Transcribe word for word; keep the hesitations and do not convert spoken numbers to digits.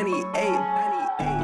ninety-eight.